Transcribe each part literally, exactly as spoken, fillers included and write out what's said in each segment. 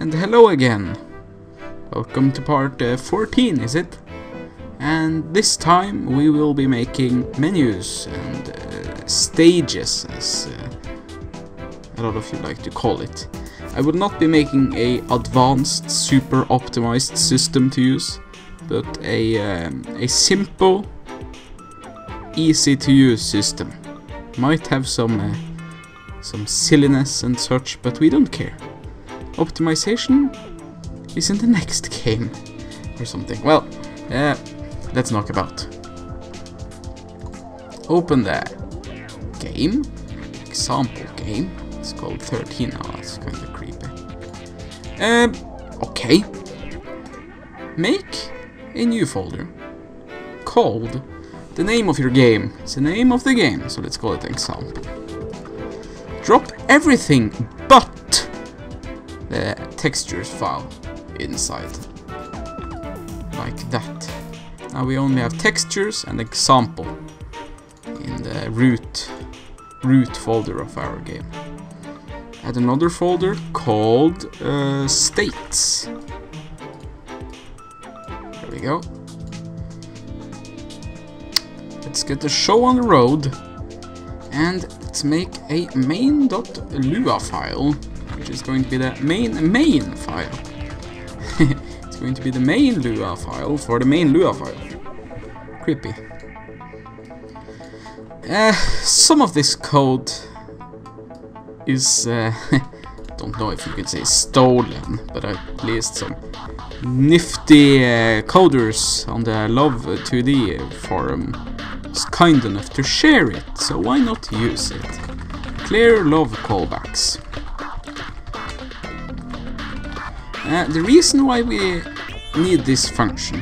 And hello again. Welcome to part uh, fourteen, is it? And this time we will be making menus and uh, stages, as uh, a lot of you like to call it. I will not be making a advanced, super optimized system to use, but a, um, a simple, easy to use system. Might have some uh, some silliness and such, but we don't care. Optimization is in the next game or something. Well, uh, let's knock about. Open the game, example game. It's called thirteen now. That's kind of creepy. Um, okay. Make a new folder called the name of your game. It's the name of the game, so let's call it example. Drop everything but the textures file inside, like that. Now we only have textures and example in the root root folder of our game. Add another folder called uh, states. There we go. Let's get the show on the road, and let's make a main.lua file, which is going to be the main main file. It's going to be the main Lua file for the main Lua file. Creepy. Uh, some of this code is, uh, don't know if you could say stolen, but at least some nifty uh, coders on the Love two D forum is kind enough to share it, so why not use it? Clear Love callbacks. Uh, the reason why we need this function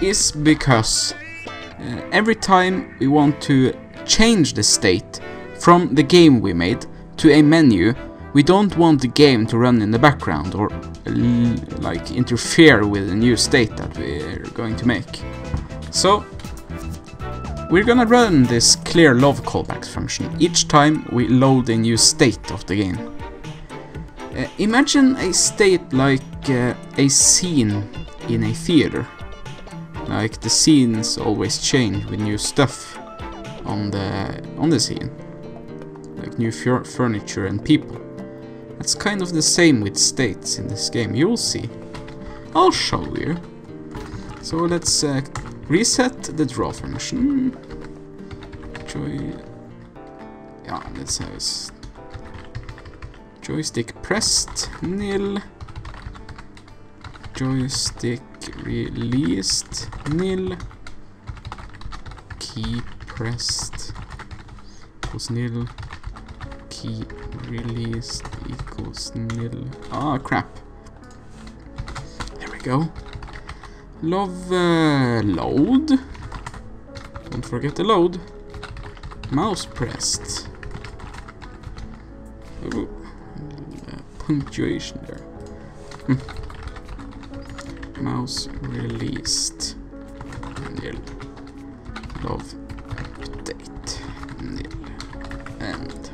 is because uh, every time we want to change the state from the game we made to a menu, we don't want the game to run in the background or like interfere with the new state that we're going to make. So we're gonna run this clear love callbacks function each time we load a new state of the game. Uh, imagine a state like uh, a scene in a theater. Like the scenes always change with new stuff on the on the scene, like new furniture and people. That's kind of the same with states in this game, you'll see. I'll show you. So let's uh, reset the draw function. Joy yeah, let's have it. Joystick pressed, nil. Joystick released, nil. Key pressed equals nil. Key released equals nil. Ah, crap. There we go. Love uh, load. Don't forget the load. Mouse pressed. Ooh. Punctuation there. Hm. Mouse released. Nil. Love update. Nil. And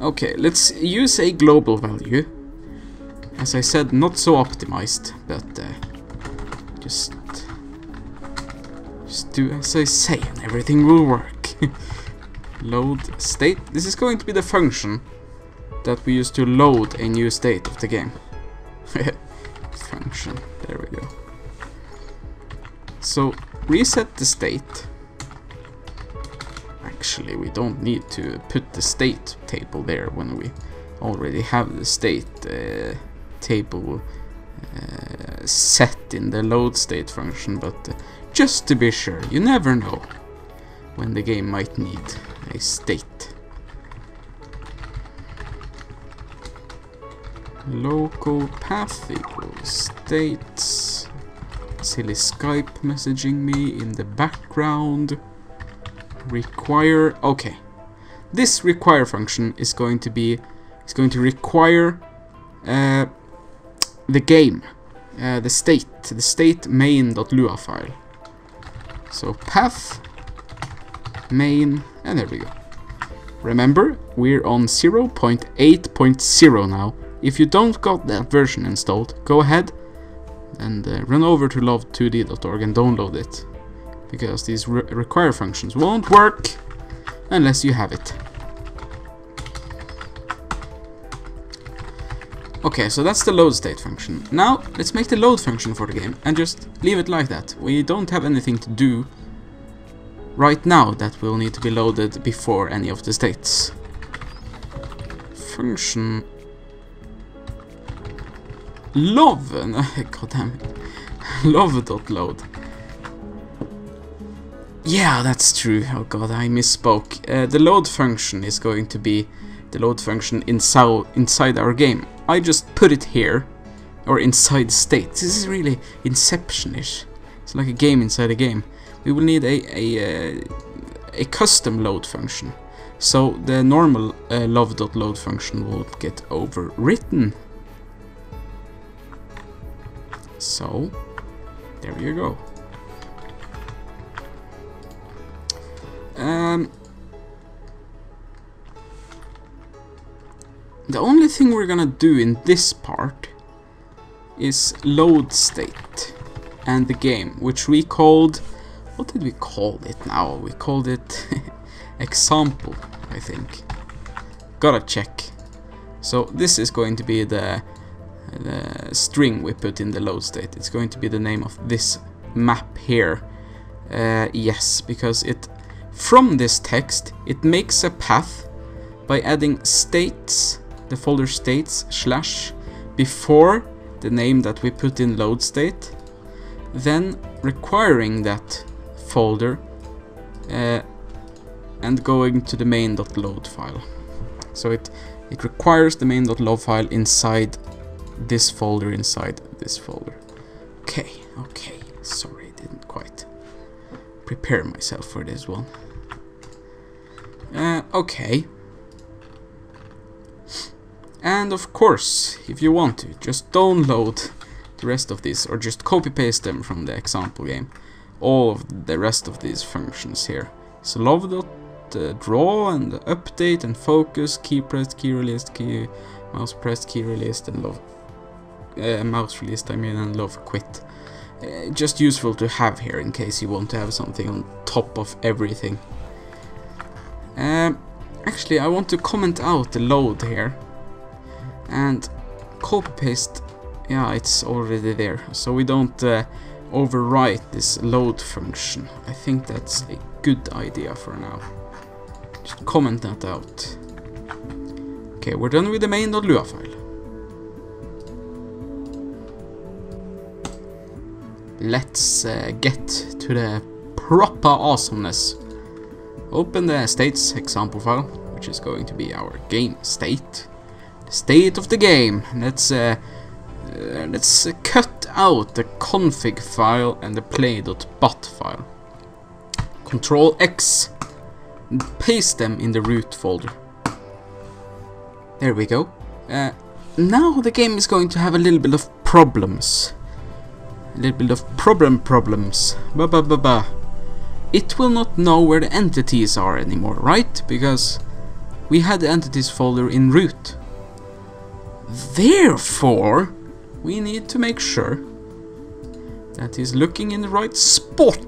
okay, let's use a global value. As I said, not so optimized, but uh, just just do as I say, and everything will work. Load state. This is going to be the function that we use to load a new state of the game. Function, there we go. So reset the state. Actually, we don't need to put the state table there when we already have the state uh, table uh, set in the load state function, but uh, just to be sure, you never know when the game might need a state. Local path equals states. Silly Skype messaging me in the background. Require. Okay, this require function is going to be it's going to require uh, the game, uh, the state, the state main.lua file. So path main, and there we go. Remember, we're on zero point eight point zero now. If you don't got that version installed, go ahead and uh, run over to love two D dot org and download it, because these re require functions won't work unless you have it. Okay, so that's the load state function. Now let's make the load function for the game and just leave it like that. We don't have anything to do right now that will need to be loaded before any of the states. Function love, no, god damn it. love dot load. Yeah, that's true. Oh god, I misspoke. Uh, the load function is going to be the load function inside inside our game. I just put it here, or inside state. This is really inception-ish. It's like a game inside a game. We will need a a, uh, a custom load function, so the normal uh, love dot load function will get overwritten. So there you go. Um, the only thing we're gonna do in this part is load state and the game, which we called, what did we call it now? We called it example, I think. Gotta check. So this is going to be the the string we put in the load state. It's going to be the name of this map here. Uh, yes, because it from this text it makes a path by adding states, the folder states slash before the name that we put in load state, then requiring that folder uh, and going to the main dot load file. So it it requires the main dot load file inside this folder, inside this folder. Okay, okay, sorry, didn't quite prepare myself for this one. Uh, okay. And of course, if you want to, just download the rest of this, or just copy-paste them from the example game, all of the rest of these functions here. So love dot draw and update and focus, key pressed, key released, key mouse pressed, key released, and love uh, mouse released, I mean, and love quit. Uh, just useful to have here in case you want to have something on top of everything. Um, actually, I want to comment out the load here and copy-paste. Yeah, it's already there, so we don't uh, overwrite this load function. I think that's a good idea for now. Just comment that out. Okay, we're done with the main dot lua file. Let's uh, get to the proper awesomeness. Open the states example file, which is going to be our game state. The state of the game. Let's uh, Uh, let's uh, cut out the config file and the play dot bat file. Control X, and paste them in the root folder. There we go. Uh, now the game is going to have a little bit of problems. A little bit of problem problems. Ba ba ba ba. It will not know where the entities are anymore, right? Because we had the entities folder in root. Therefore, we need to make sure that he's looking in the right spot.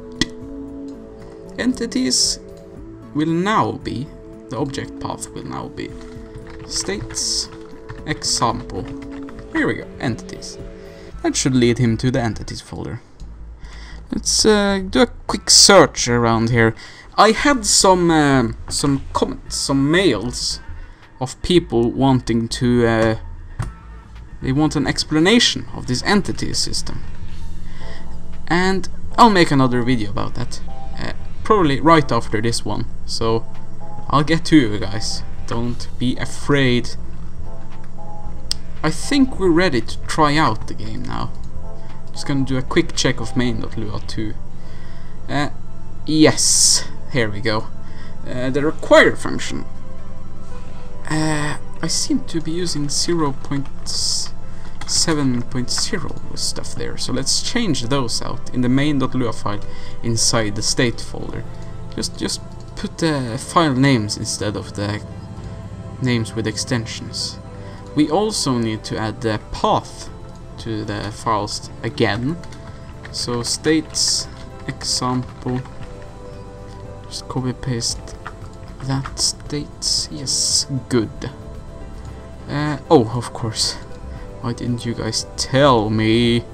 Entities will now be, the object path will now be states example. Here we go, entities. That should lead him to the entities folder. Let's uh, do a quick search around here. I had some uh, some comments, some mails of people wanting to. Uh, They want an explanation of this entity system, and I'll make another video about that, uh, probably right after this one, so I'll get to you guys, don't be afraid. I think we're ready to try out the game now. Just gonna do a quick check of main dot lua too. Uh, yes, here we go. Uh, the require function. Uh, I seem to be using zero point seven point zero stuff there, so let's change those out in the main dot lua file inside the state folder. Just just put the file names instead of the names with extensions. We also need to add the path to the files again. So states example, just copy paste that states, yes, good. Uh, oh, of course. Why didn't you guys tell me?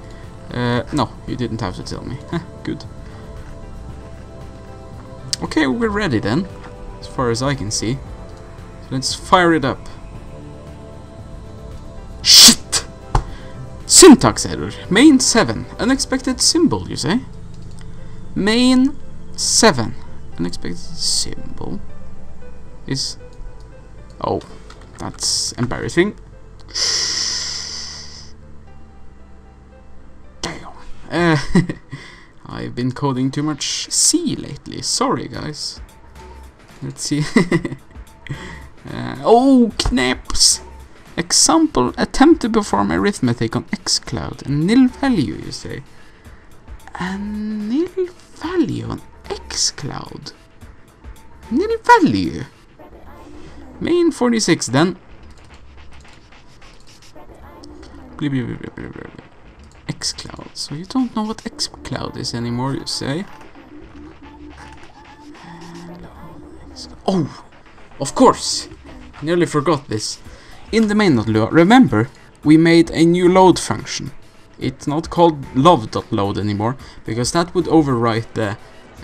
Uh, no, you didn't have to tell me. Huh, good. Okay, we're ready then, as far as I can see. Let's fire it up. Shit! Syntax error. main seven. Unexpected symbol, you say? main seven. Unexpected symbol is... Oh, that's embarrassing. Damn. Uh, I've been coding too much C lately. Sorry, guys. Let's see. uh, oh, knaps! Example, attempt to perform arithmetic on xCloud. A nil value, you say? A nil value on xCloud? Nil value? main forty-six, then. xCloud. So you don't know what xCloud is anymore, you say? Oh, of course! Nearly forgot this. In the main Lua, remember, we made a new load function. It's not called love.load anymore, because that would overwrite the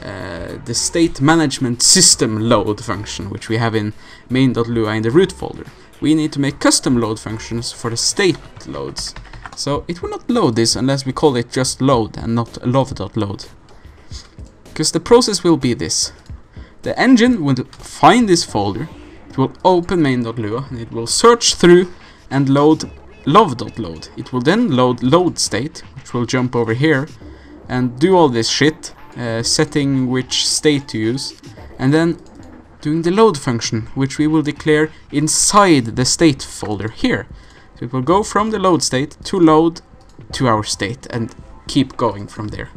uh, the state management system load function, which we have in main.lua in the root folder. We need to make custom load functions for the state loads. So it will not load this unless we call it just load and not love.load. Because the process will be this. The engine will find this folder, it will open main.lua, and it will search through and load love.load. It will then load load state, which will jump over here, and do all this shit, uh, setting which state to use, and then doing the load function, which we will declare inside the state folder here. So it will go from the load state to load to our state, and keep going from there,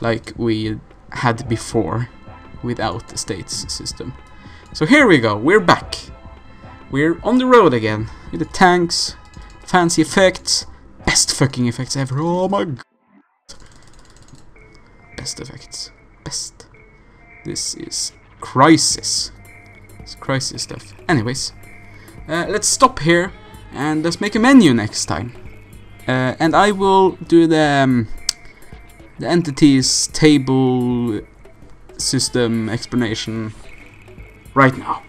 like we had before, without the states system. So here we go, we're back. We're on the road again, with the tanks, fancy effects, best fucking effects ever, oh my god. Best effects, best. This is crisis. It's crisis stuff. Anyways, uh, let's stop here, and let's make a menu next time. Uh, and I will do the, um, the entities table system explanation right now.